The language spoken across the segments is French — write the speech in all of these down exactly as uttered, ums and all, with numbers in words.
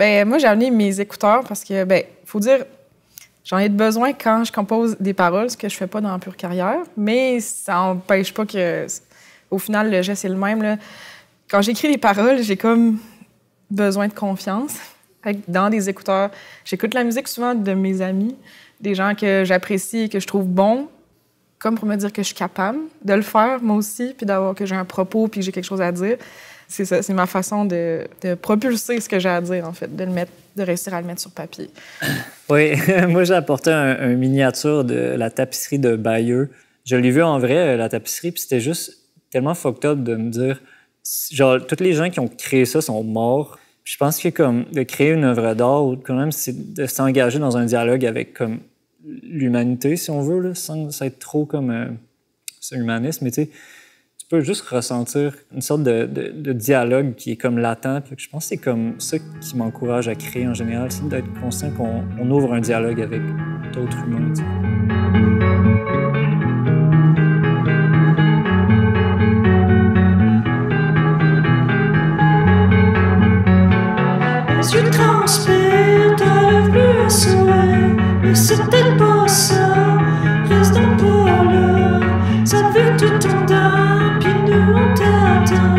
Ben moi, j'ai amené mes écouteurs parce que, ben, faut dire, j'en ai besoin quand je compose des paroles, ce que je fais pas dans Pure Carrière, mais ça n'empêche pas que, au final, le geste est le même, là. Quand j'écris les paroles, j'ai comme besoin de confiance. Dans des écouteurs, j'écoute la musique souvent de mes amis, des gens que j'apprécie et que je trouve bons, comme pour me dire que je suis capable de le faire, moi aussi, puis d'avoir que j'ai un propos, puis que j'ai quelque chose à dire. C'est ça, c'est ma façon de, de propulser ce que j'ai à dire, en fait, de le mettre, de réussir à le mettre sur papier. Oui, moi, j'ai apporté un, un miniature de la tapisserie de Bayeux. Je l'ai vu en vrai, la tapisserie, puis c'était juste tellement fucked up de me dire... Genre, toutes les gens qui ont créé ça sont morts. Je pense que comme de créer une œuvre d'art, quand même, c'est de s'engager dans un dialogue avec comme l'humanité, si on veut, là, sans être trop comme euh, c'est humaniste, mais tu sais, tu peux juste ressentir une sorte de, de, de dialogue qui est comme latent. Je pense que c'est comme ça qui m'encourage à créer en général, c'est d'être conscient qu'on on ouvre un dialogue avec d'autres humains. T'sais. Tu transpires, t'arrives plus à sourire, mais c'est peut-être pas ça, reste donc pas là. Ça te fait tout ton temps, puis nous on t'attend.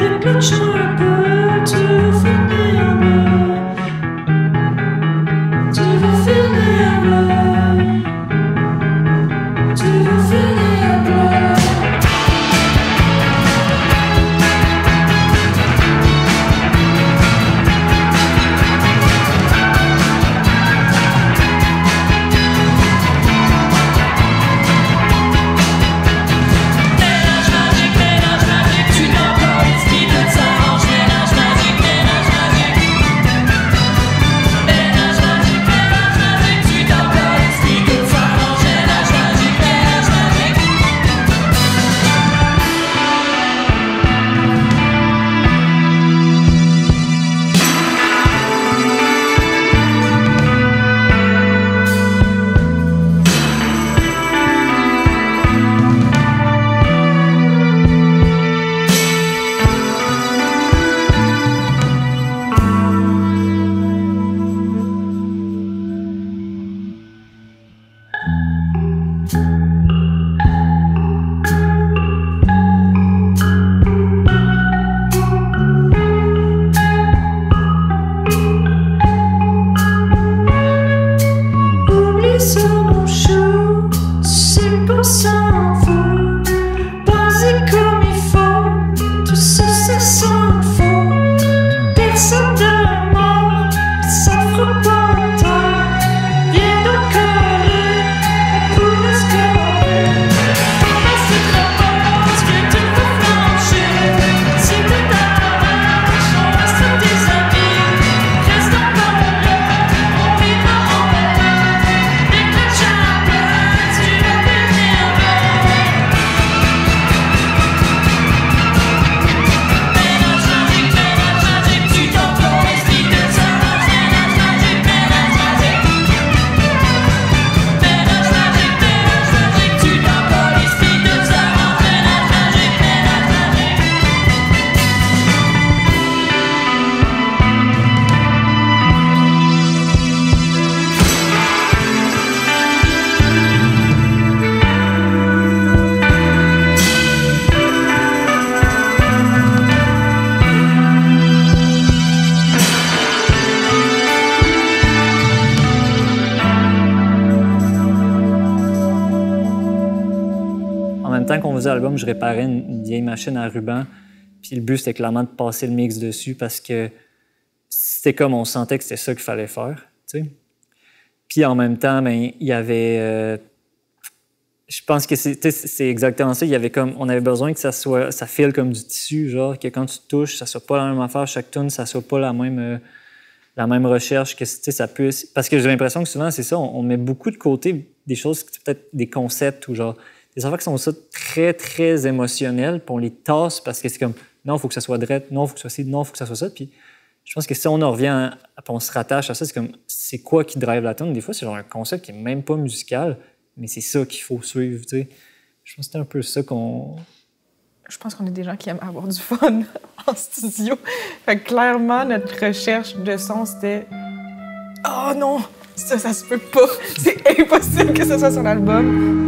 Déclenche un peu, tu veux finir là. Tu veux finir là. Tu veux finir là. Album, je réparais une vieille machine à ruban, puis le but c'était clairement de passer le mix dessus parce que c'était comme on sentait que c'était ça qu'il fallait faire, tu sais. Puis en même temps, ben il y avait, euh, je pense que c'est exactement ça. Il y avait comme, on avait besoin que ça soit, ça file comme du tissu, genre que quand tu touches, ça soit pas la même affaire chaque tune, ça soit pas la même, euh, la même recherche que ça puisse. Parce que j'ai l'impression que souvent c'est ça, on, on met beaucoup de côté des choses, peut-être des concepts ou genre. Des affaires qui sont ça très, très émotionnelles, puis on les tasse parce que c'est comme non, il faut que ça soit drette, non, il faut que ça soit ci, non, il faut que ça soit ça. Puis je pense que si on en revient, à, puis on se rattache à ça, c'est comme c'est quoi qui drive la tune? Des fois, c'est genre un concept qui n'est même pas musical, mais c'est ça qu'il faut suivre, tu sais. Je pense que c'est un peu ça qu'on je pense qu'on est des gens qui aiment avoir du fun en studio. Fait que clairement, notre recherche de son, c'était « Oh non! Ça, ça se peut pas! C'est impossible que ce soit sur l'album! »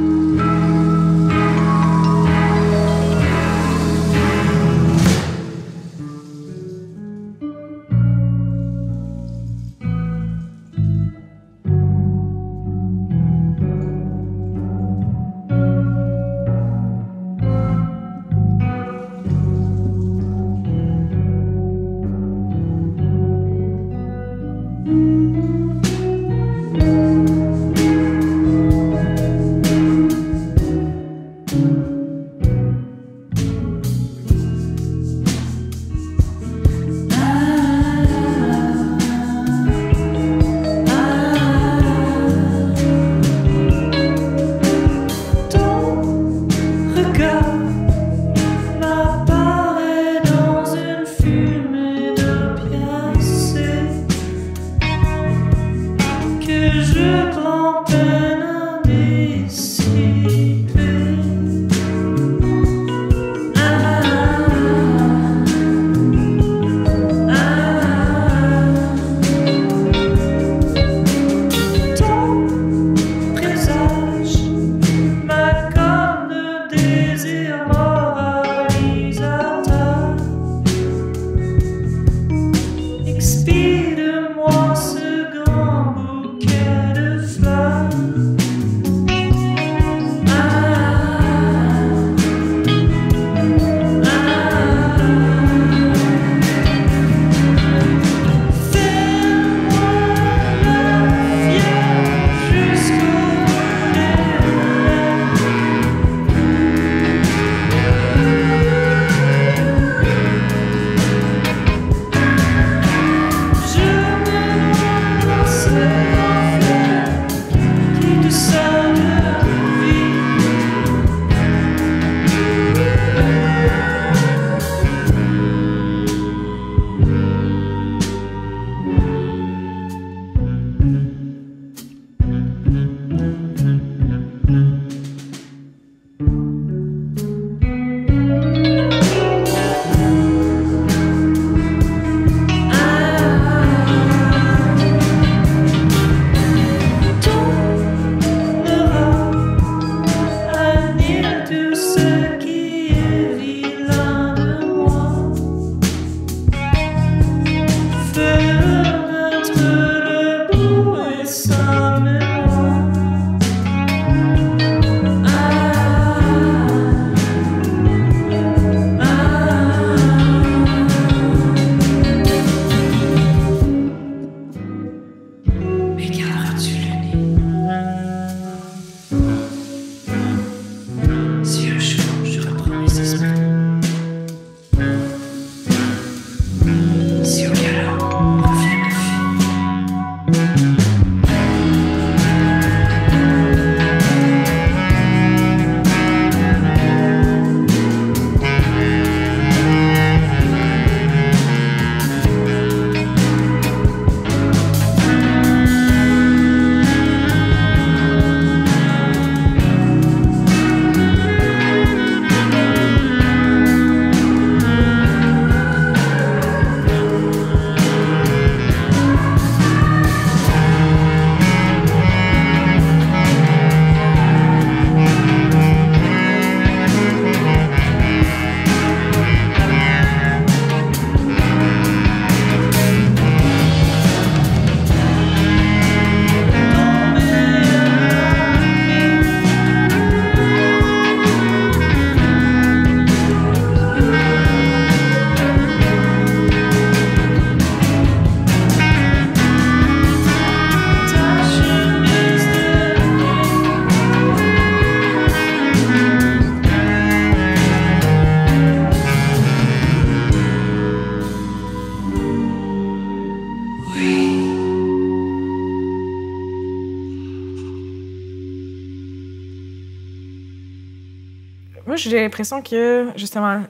J'ai l'impression que, justement,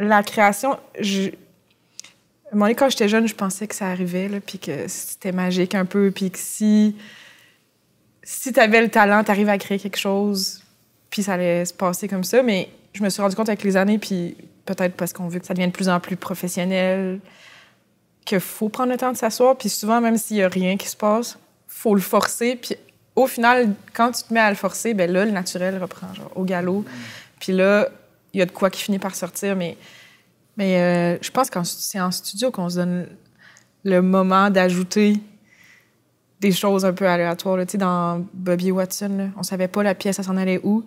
la création... Je... À un moment donné, quand j'étais jeune, je pensais que ça arrivait, là, puis que c'était magique un peu, puis que si, si tu avais le talent, tu arrives à créer quelque chose, puis ça allait se passer comme ça. Mais je me suis rendu compte avec les années, puis peut-être parce qu'on veut que ça devienne de plus en plus professionnel, qu'il faut prendre le temps de s'asseoir, puis souvent, même s'il n'y a rien qui se passe, faut le forcer, puis au final, quand tu te mets à le forcer, ben là, le naturel reprend, genre, au galop. Mm. Puis là, il y a de quoi qui finit par sortir, mais, mais euh, je pense que c'est en studio qu'on se donne le moment d'ajouter des choses un peu aléatoires. Tu sais, dans Bobby Watson, là, on savait pas la pièce, ça s'en allait où.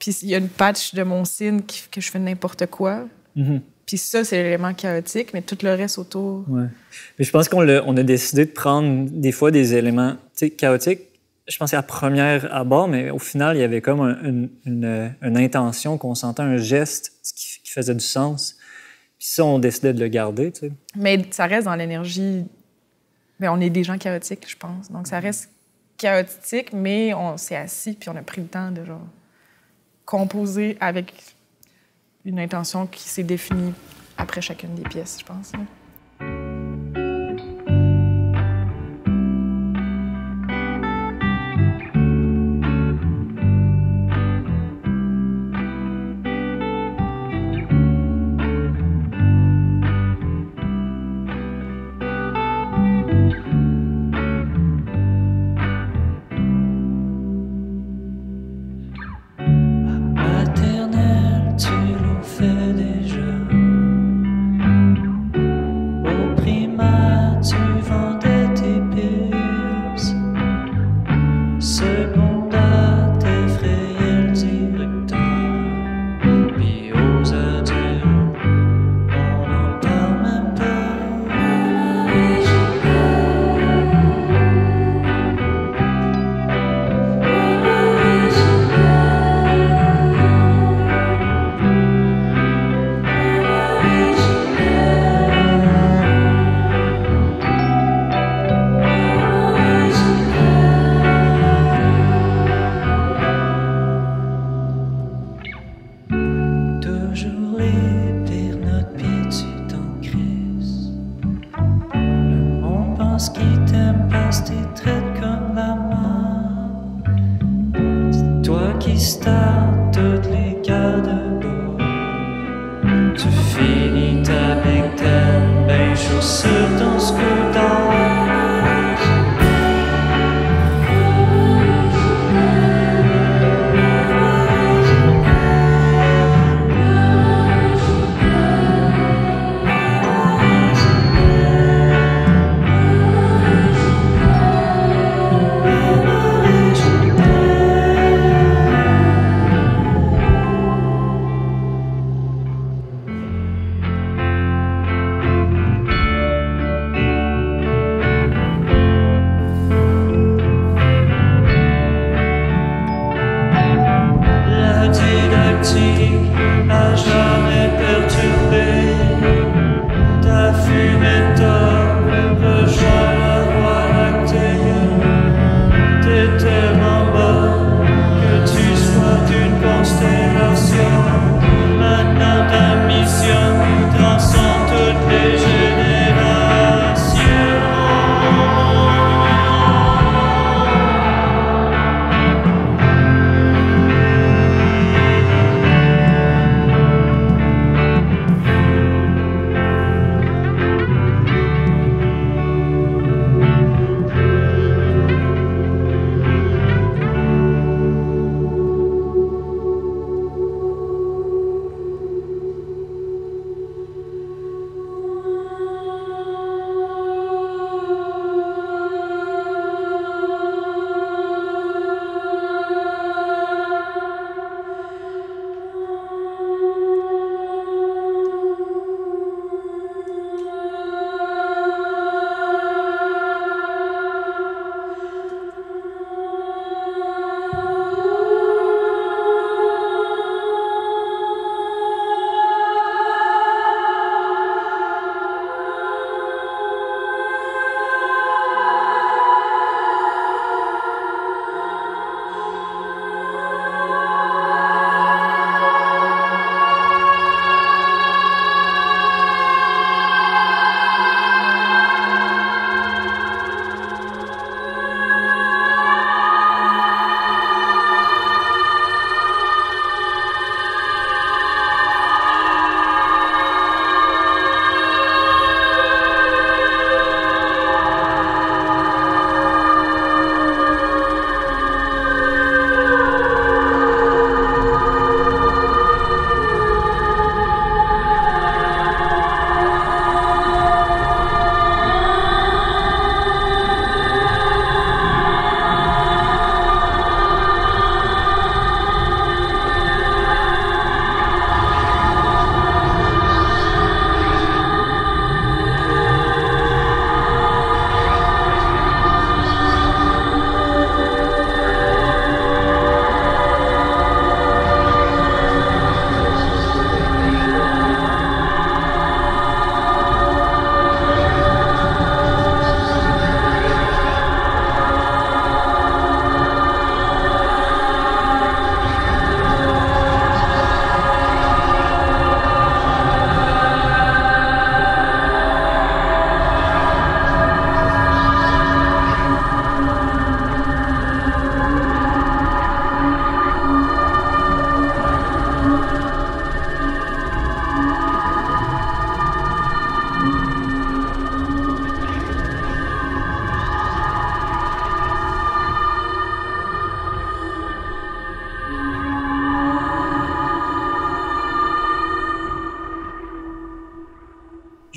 Puis il y a une patch de mon signe qui, que je fais n'importe quoi. Mm-hmm. Puis ça, c'est l'élément chaotique, mais tout le reste autour... Ouais. Mais je pense qu'on a, on a décidé de prendre des fois des éléments chaotiques. Je pensais à première abord, mais au final, il y avait comme un, une, une, une intention qu'on sentait, un geste qui, qui faisait du sens. Puis ça, on décidait de le garder. T'sais. Mais ça reste dans l'énergie... Mais on est des gens chaotiques, je pense. Donc ça reste chaotique, mais on s'est assis puis on a pris le temps de genre, composer avec... une intention qui s'est définie après chacune des pièces, je pense.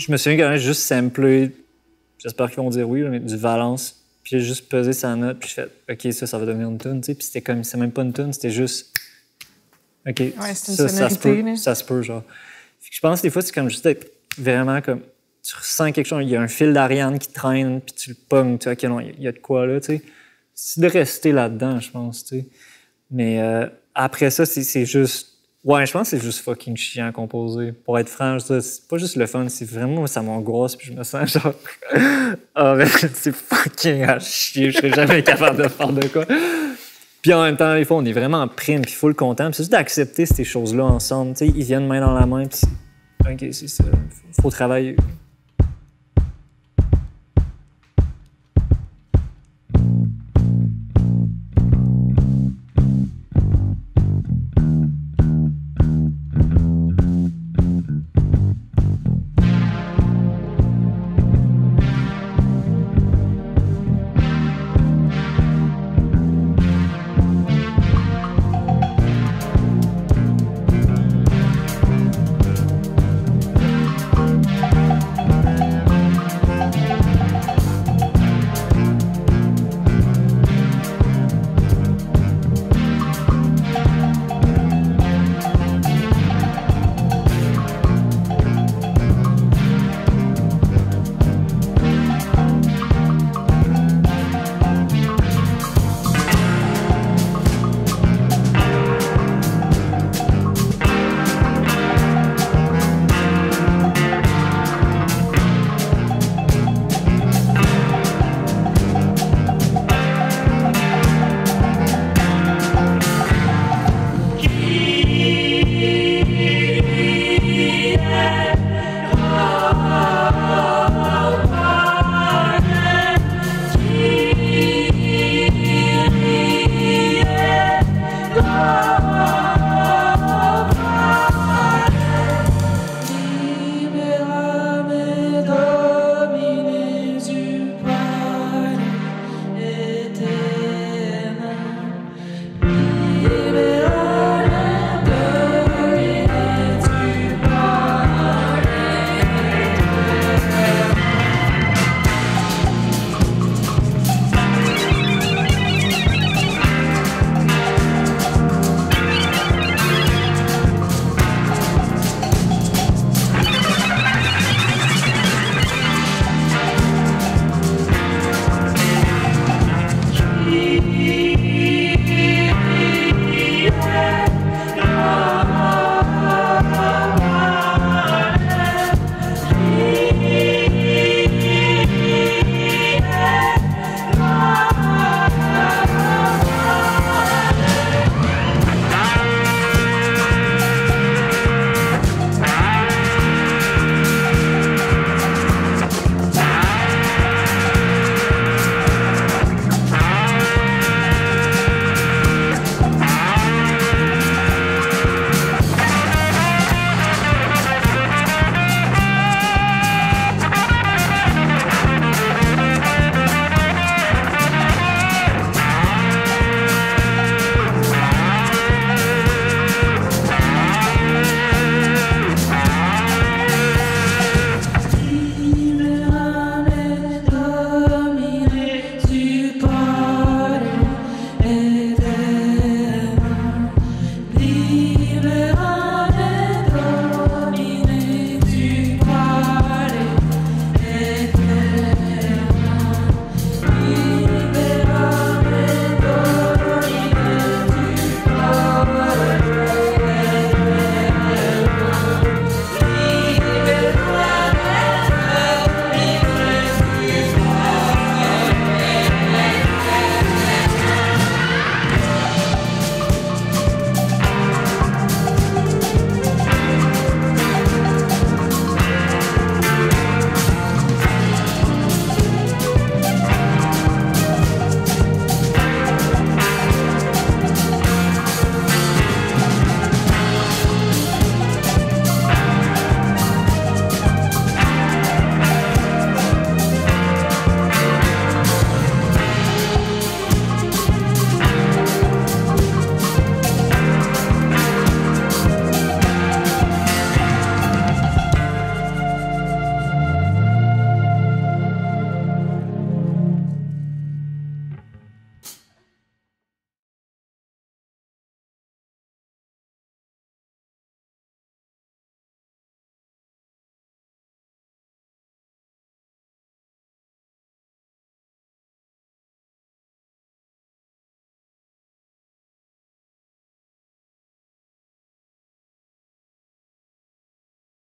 Je me souviens quand même juste samplé, j'espère qu'ils vont dire oui, mais du Valence. Puis j'ai juste pesé sa note, puis j'ai fait OK, ça, ça va devenir une tune, tu sais. Puis c'était comme, c'est même pas une tune, c'était juste OK, ouais, c'est une ça, ça se peut, ça se peut, genre. Fait que je pense que des fois, c'est comme juste être vraiment comme, tu ressens quelque chose, il y a un fil d'Ariane qui traîne, puis tu le pognes, tu sais, OK, non, il y a de quoi là, tu sais. C'est de rester là-dedans, je pense, tu sais. Mais euh, après ça, c'est juste. Ouais, je pense que c'est juste fucking chiant à composer. Pour être franc, c'est pas juste le fun, c'est vraiment ça m'angoisse puis je me sens genre ah oh, c'est fucking à chier, je serais jamais capable de faire de quoi. Puis en même temps, des fois, on est vraiment en prime puis full content. C'est juste d'accepter ces choses-là ensemble. T'sais, ils viennent main dans la main puis OK, c'est ça, faut travailler.